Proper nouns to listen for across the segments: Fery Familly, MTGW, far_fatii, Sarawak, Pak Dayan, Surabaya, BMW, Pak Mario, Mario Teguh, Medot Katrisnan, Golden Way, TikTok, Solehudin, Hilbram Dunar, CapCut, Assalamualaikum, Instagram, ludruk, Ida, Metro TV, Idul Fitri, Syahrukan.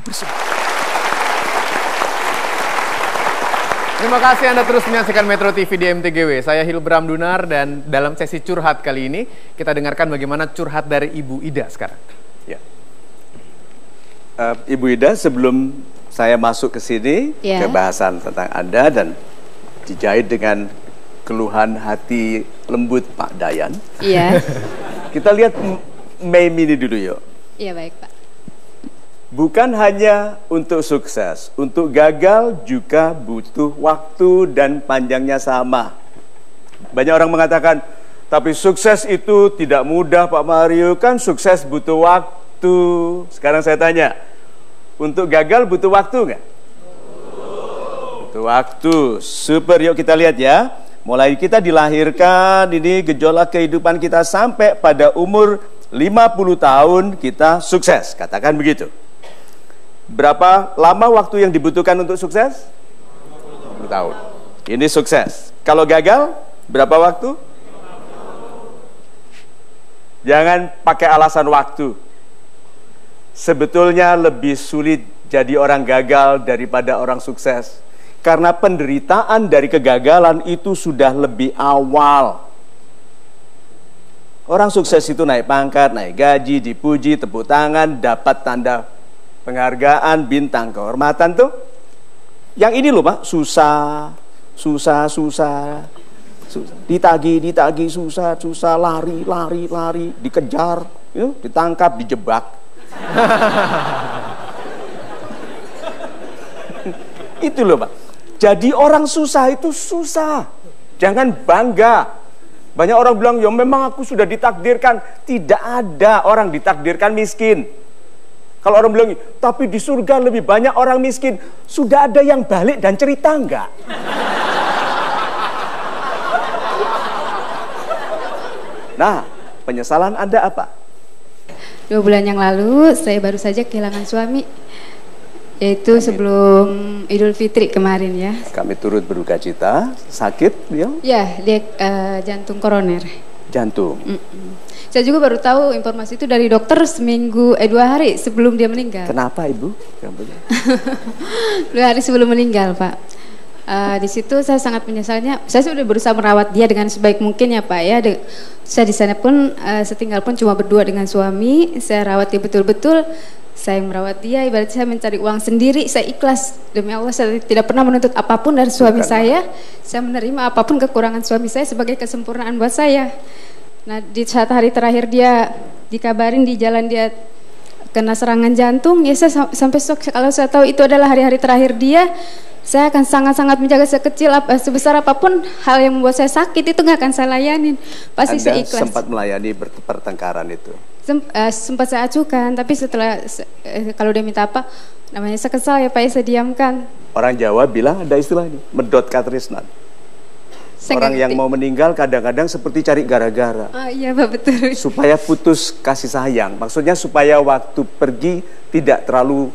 dipersembahkan. Terima kasih Anda terus menyaksikan Metro TV di MTGW. Saya Hilbram Dunar dan dalam sesi curhat kali ini kita dengarkan bagaimana curhat dari Ibu Ida sekarang. Ya. Ibu Ida, sebelum saya masuk ke sini ke bahasan tentang Anda dan dijahit dengan keluhan hati lembut Pak Dayan. Iya. Kita lihat meme ini dulu yuk. Iya baik Pak. Bukan hanya untuk sukses, untuk gagal juga butuh waktu dan panjangnya sama. Banyak orang mengatakan, tapi sukses itu tidak mudah Pak Mario, kan sukses butuh waktu. Sekarang saya tanya, untuk gagal butuh waktu nggak? Butuh waktu, super, yuk kita lihat ya. Mulai kita dilahirkan, ini gejolak kehidupan kita sampai pada umur 50 tahun kita sukses, katakan begitu. Berapa lama waktu yang dibutuhkan untuk sukses? 50 tahun. Ini sukses. Kalau gagal, berapa waktu? 50. Jangan pakai alasan waktu. Sebetulnya lebih sulit jadi orang gagal daripada orang sukses. Karena penderitaan dari kegagalan itu sudah lebih awal. Orang sukses itu naik pangkat, naik gaji, dipuji, tepuk tangan, dapat tanda penghargaan, bintang kehormatan tuh. Yang ini loh Pak, susah. Ditagi, susah, lari, dikejar, you know, ditangkap, dijebak. Itu loh Pak. Jadi orang susah itu susah. Jangan bangga. Banyak orang bilang, ya memang aku sudah ditakdirkan. Tidak ada orang ditakdirkan miskin. Kalau orang bilang, tapi di surga lebih banyak orang miskin. Sudah ada yang balik dan cerita enggak? Nah, penyesalan Anda apa? 2 bulan yang lalu, saya baru saja kehilangan suami. Yaitu sebelum Idul Fitri kemarin ya. Kami turut berduka cita, sakit beliau? Ya, dia jantung koroner. Jantung? Saya juga baru tahu informasi itu dari dokter 2 hari sebelum dia meninggal. Kenapa Ibu? 2 hari sebelum meninggal Pak. Di situ saya sangat menyesalnya. Saya sudah berusaha merawat dia dengan sebaik mungkin ya Pak ya. Saya di sana pun setinggal pun cuma berdua dengan suami. Saya rawat dia betul-betul. Saya merawat dia, ibarat saya mencari uang sendiri. Saya ikhlas, demi Allah saya tidak pernah menuntut apapun dari suami saya. Saya menerima apapun kekurangan suami saya sebagai kesempurnaan buat saya. Nah di saat hari terakhir dia dikabarin di jalan dia kena serangan jantung, ya saya sampai shock. Kalau saya tahu itu adalah hari-hari terakhir dia, saya akan sangat-sangat menjaga sebesar apapun hal yang membuat saya sakit itu nggak akan saya layanin. Pasti saya ikhlas. Sempat melayani pertengkaran itu? Sempat saya acukan, tapi setelah kalau dia minta apa namanya saya kesal ya Pak, saya diamkan. Orang Jawa bilang ada istilah ini, Medot Katrisnan. Orang yang mau meninggal kadang-kadang seperti cari gara-gara. Oh, iya Pak, betul. Supaya putus kasih sayang, maksudnya supaya waktu pergi tidak terlalu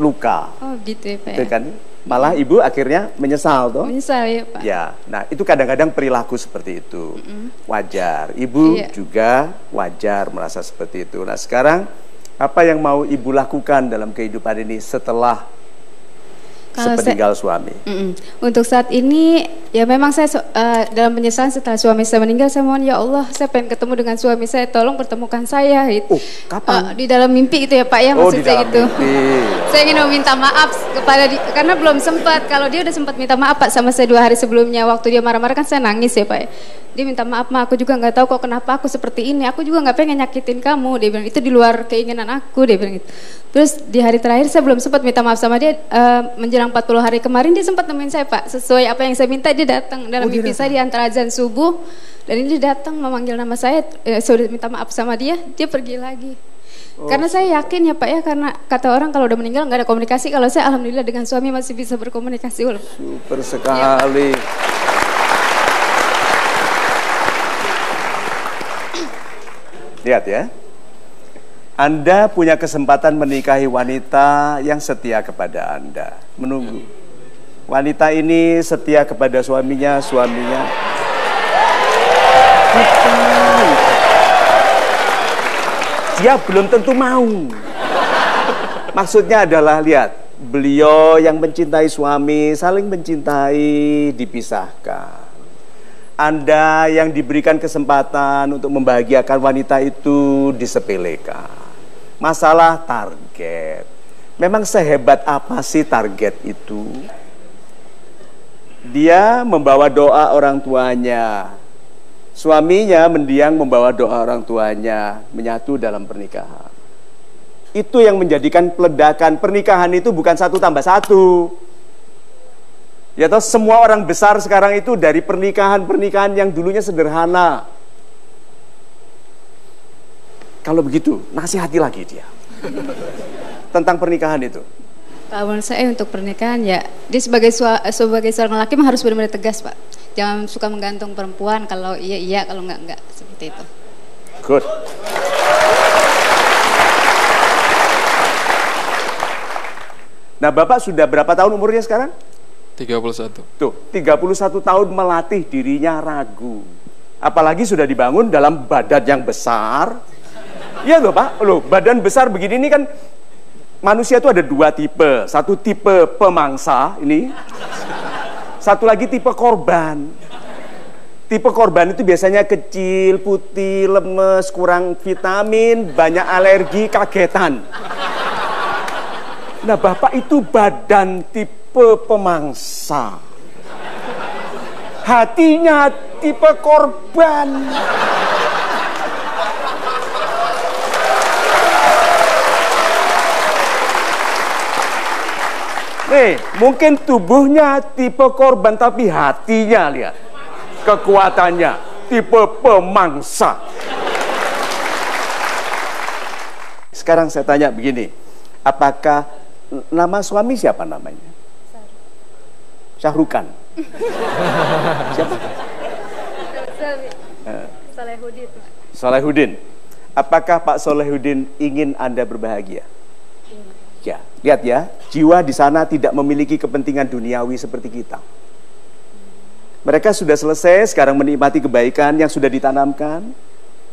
luka. Oh gitu ya Pak. Itu kan? Malah Ibu akhirnya menyesal toh? Menyesal ya Pak. Ya, nah itu kadang-kadang perilaku seperti itu. Wajar, Ibu juga wajar merasa seperti itu. Nah sekarang apa yang mau Ibu lakukan dalam kehidupan ini setelah sepeninggal suami? Untuk saat ini ya memang saya dalam penyesalan setelah suami saya meninggal, saya mohon ya Allah saya pengen ketemu dengan suami saya, tolong pertemukan saya. Kapan? Di dalam mimpi itu ya Pak ya, maksud saya gitu. Saya ingin meminta maaf kepada dia, karena belum sempat. Kalau dia udah sempat minta maaf Pak sama saya 2 hari sebelumnya, waktu dia marah-marah kan saya nangis ya Pak. Dia minta maaf, Ma, aku juga nggak tahu kok kenapa aku seperti ini. Aku juga nggak pengen nyakitin kamu. Dia bilang itu di luar keinginan aku. Dia bilang gitu. Terus di hari terakhir saya belum sempat minta maaf sama dia. Menjelang 40 hari kemarin dia sempat nemuin saya Pak. Sesuai apa yang saya minta dia datang dalam mimpi saya di antara azan subuh. Dan ini dia datang memanggil nama saya. Saya minta maaf sama dia. Dia pergi lagi. Karena saya yakin ya Pak ya, karena kata orang kalau udah meninggal nggak ada komunikasi. Kalau saya alhamdulillah dengan suami masih bisa berkomunikasi. Super sekali ya. Lihat ya, Anda punya kesempatan menikahi wanita yang setia kepada Anda. Menunggu wanita ini setia kepada suaminya. Suaminya dia belum tentu mau. Maksudnya adalah, lihat, beliau yang mencintai suami, saling mencintai, dipisahkan. Anda yang diberikan kesempatan untuk membahagiakan wanita itu disepelekan. Masalah target. Memang sehebat apa sih target itu? Dia membawa doa orang tuanya. Suaminya mendiang membawa doa orang tuanya, menyatu dalam pernikahan. Itu yang menjadikan peledakan. Pernikahan itu bukan 1 tambah 1. Ya toh, semua orang besar sekarang itu dari pernikahan-pernikahan yang dulunya sederhana. Kalau begitu, nasihati lagi dia tentang pernikahan itu. Pak, menurut saya untuk pernikahan ya, dia sebagai seorang laki harus benar-benar tegas, Pak. Jangan suka menggantung perempuan, kalau iya iya, kalau enggak seperti itu. Good. Nah, Bapak sudah berapa tahun umurnya sekarang? 31. Tuh, 31 tahun melatih dirinya ragu. Apalagi sudah dibangun dalam badan yang besar. Iya loh, Pak. Loh, badan besar begini ini kan manusia itu ada 2 tipe. Satu tipe pemangsa ini. Satu lagi tipe korban. Tipe korban itu biasanya kecil, putih, lemes, kurang vitamin, banyak alergi, kagetan. Nah, Bapak itu badan tipe pemangsa. Hatinya tipe korban. Nih, mungkin tubuhnya tipe korban, tapi hatinya, lihat, kekuatannya tipe pemangsa. Sekarang saya tanya begini, apakah nama suami siapa namanya? Syahrukan. Siapa? Solehudin. Solehudin. Apakah Pak Solehudin ingin Anda berbahagia? Ya, lihat ya, jiwa di sana tidak memiliki kepentingan duniawi seperti kita. Mereka sudah selesai, sekarang menikmati kebaikan yang sudah ditanamkan.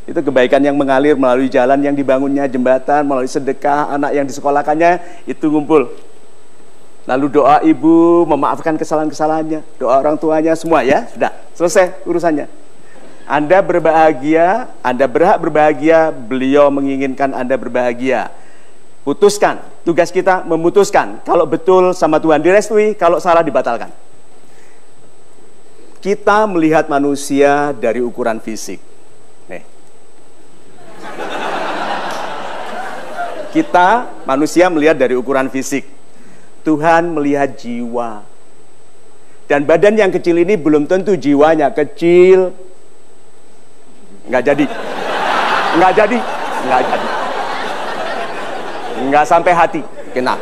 Itu kebaikan yang mengalir melalui jalan yang dibangunnya, jembatan, melalui sedekah, anak yang disekolahkannya, itu ngumpul. Lalu doa ibu, memaafkan kesalahan-kesalahannya, doa orang tuanya, semua ya, sudah selesai urusannya. Anda berbahagia, Anda berhak berbahagia, beliau menginginkan Anda berbahagia. Putuskan, tugas kita memutuskan. Kalau betul sama Tuhan direstui, kalau salah dibatalkan. Kita melihat manusia dari ukuran fisik. Nih. Kita manusia melihat dari ukuran fisik. Tuhan melihat jiwa. Dan badan yang kecil ini belum tentu jiwanya kecil. Nggak jadi. Nggak jadi. Nggak jadi. Nggak sampai hati, kena.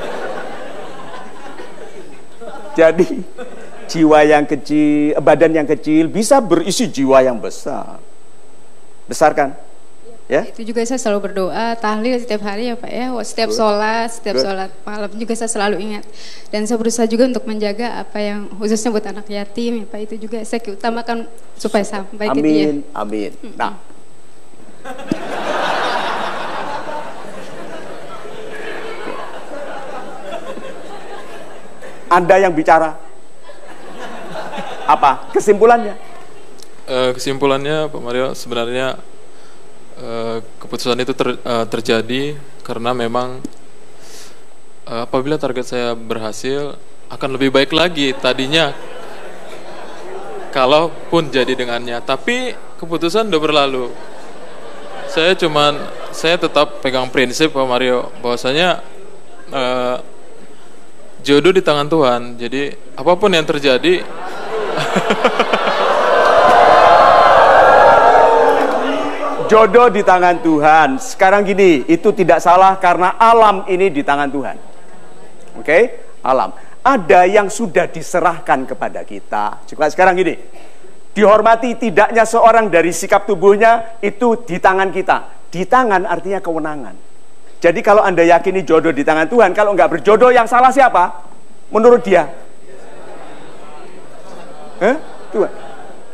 Jadi jiwa yang kecil, badan yang kecil bisa berisi jiwa yang besar. Besar kan? Ya. Itu juga saya selalu berdoa, tahlil setiap hari ya Pak ya, setiap sholat, malam juga saya selalu ingat. Dan saya berusaha juga untuk menjaga apa yang khususnya buat anak yatim ya Pak, itu juga saya utamakan supaya sampai ke dia. Amin, amin. Nah. Anda yang bicara. Apa kesimpulannya? Kesimpulannya Pak Mario, sebenarnya keputusan itu terjadi karena memang apabila target saya berhasil akan lebih baik lagi tadinya kalaupun jadi dengannya. Tapi keputusan udah berlalu. Saya tetap pegang prinsip Pak Mario, bahwasanya jodoh di tangan Tuhan, jadi apapun yang terjadi jodoh di tangan Tuhan. Sekarang gini, itu tidak salah karena alam ini di tangan Tuhan. Oke, okay? Alam. Ada yang sudah diserahkan kepada kita. Coba sekarang gini, dihormati tidaknya seorang dari sikap tubuhnya itu di tangan kita. Di tangan artinya kewenangan. Jadi kalau Anda yakini jodoh di tangan Tuhan, kalau nggak berjodoh yang salah siapa? Menurut dia? Hah? Tuhan.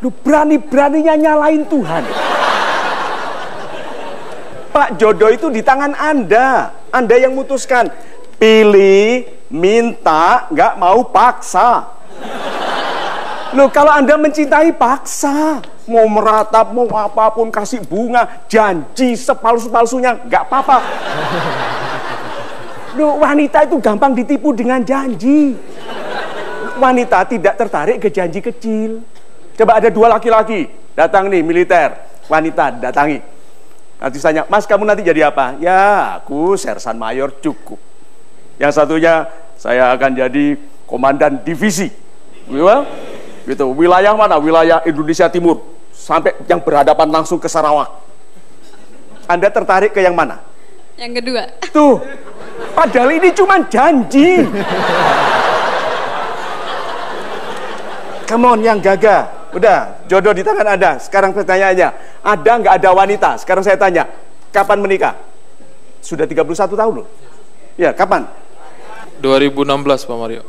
Lu berani-beraninya nyalain Tuhan. Pak, jodoh itu di tangan Anda. Anda yang memutuskan. Pilih, minta, nggak mau paksa. Loh, kalau Anda mencintai paksa, mau meratap, mau apapun, kasih bunga, janji sepalsu-palsunya, nggak apa-apa. Loh, wanita itu gampang ditipu dengan janji. Wanita tidak tertarik ke janji kecil. Coba ada dua laki-laki datang nih, militer, wanita datangi. Nanti tanya, mas kamu nanti jadi apa? Ya, aku sersan mayor cukup. Yang satunya, saya akan jadi komandan divisi. Gitu. Wilayah mana? Wilayah Indonesia Timur. Sampai yang berhadapan langsung ke Sarawak. Anda tertarik ke yang mana? Yang kedua. Tuh, padahal ini cuma janji. Come on, yang gagah. Udah, jodoh di tangan Anda. Sekarang pertanyaannya, ada nggak ada wanita? Sekarang saya tanya, kapan menikah? Sudah 31 tahun loh. Ya, kapan? 2016, Pak Mario.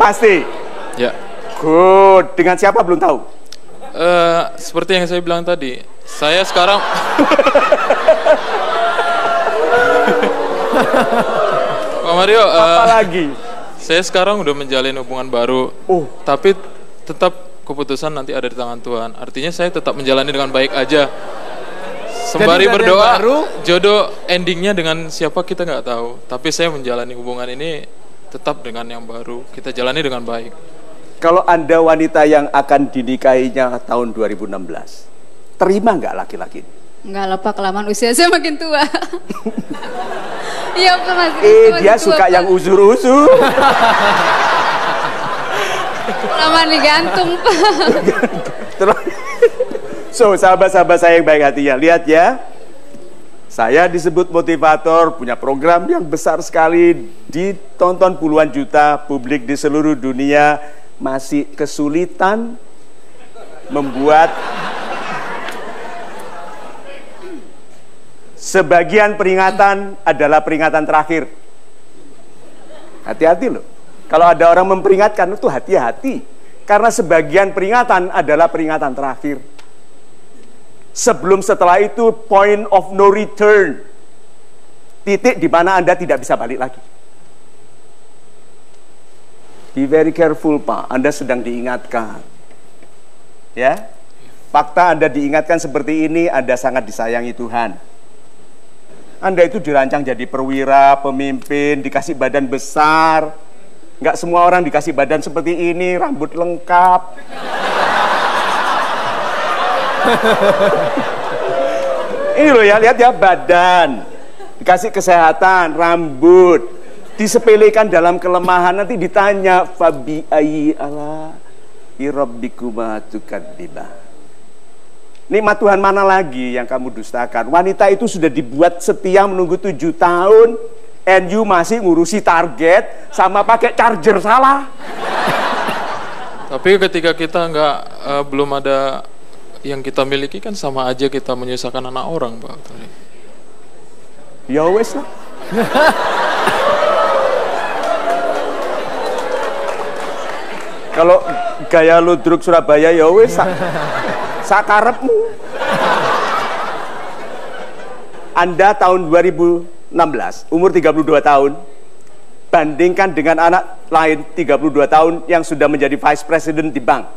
Pasti? Ya. Good. Dengan siapa belum tahu? Seperti yang saya bilang tadi, saya sekarang... Pak Mario, apalagi? Saya sekarang udah menjalin hubungan baru, tapi tetap keputusan nanti ada di tangan Tuhan. Artinya saya tetap menjalani dengan baik aja. Sembari berdoa, jodoh endingnya dengan siapa kita nggak tahu. Tapi saya menjalani hubungan ini tetap dengan yang baru. Kita jalani dengan baik. Kalau Anda wanita yang akan dinikahinya tahun 2016, terima nggak laki-laki? Nggak lah Pak, kelamaan usia saya makin tua. Iya, dia suka yang uzur-uzur. Lama digantung, Pak. So, sahabat-sahabat saya yang baik hatinya, lihat ya. Saya disebut motivator, punya program yang besar sekali, ditonton puluhan juta publik di seluruh dunia, masih kesulitan membuat sebagian peringatan adalah peringatan terakhir. Hati-hati loh. Kalau ada orang memperingatkan itu hati-hati. Karena sebagian peringatan adalah peringatan terakhir. Sebelum setelah itu point of no return. Titik di mana Anda tidak bisa balik lagi. Be very careful, Pak. Anda sedang diingatkan. Ya. Fakta Anda diingatkan seperti ini, Anda sangat disayangi Tuhan. Anda itu dirancang jadi perwira, pemimpin, dikasih badan besar. Nggak semua orang dikasih badan seperti ini, rambut lengkap. Ini loh ya, lihat ya, badan. Dikasih kesehatan, rambut. Disepelekan dalam kelemahan, nanti ditanya, Fabi ayyi ala'i rabbikuma tukadzibah. Nikmat Tuhan mana lagi yang kamu dustakan? Wanita itu sudah dibuat setia menunggu 7 tahun, and you masih ngurusi target sama pakai charger salah. Tapi ketika kita nggak belum ada yang kita miliki kan sama aja kita menyusahkan anak orang, Pak. Ya wes lah. Kalau gaya ludruk Surabaya ya wes. Sakarepmu. Anda tahun 2016 umur 32 tahun, bandingkan dengan anak lain 32 tahun yang sudah menjadi vice president di bank.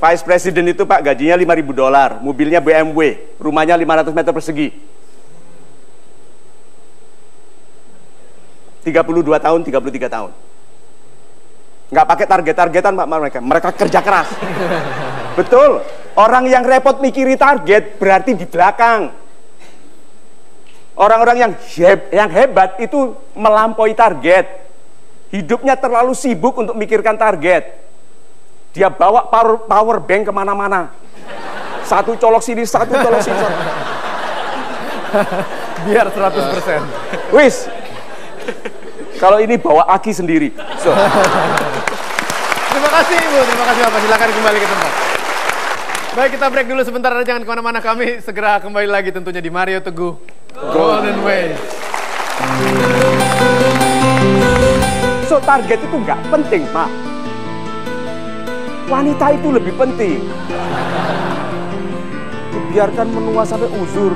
Vice president itu Pak gajinya 5.000 dolar, mobilnya BMW, rumahnya 500 meter persegi. 32 tahun, 33 tahun. Nggak pakai target-targetan Pak, mereka kerja keras. Betul, orang yang repot mikiri target berarti di belakang. Orang-orang yang hebat itu melampaui target. Hidupnya terlalu sibuk untuk mikirkan target. Dia bawa power bank kemana-mana. Satu colok sini, satu colok sini. Biar 100%. Wis, kalau ini bawa aki sendiri. So. Terima kasih Ibu, terima kasih Bapak. Silakan kembali ke tempat. Baik, kita break dulu sebentar, jangan kemana-mana, kami segera kembali lagi tentunya di Mario Teguh Golden Way. So, target itu nggak penting, Pak. Wanita itu lebih penting. Biarkan menua sampai uzur.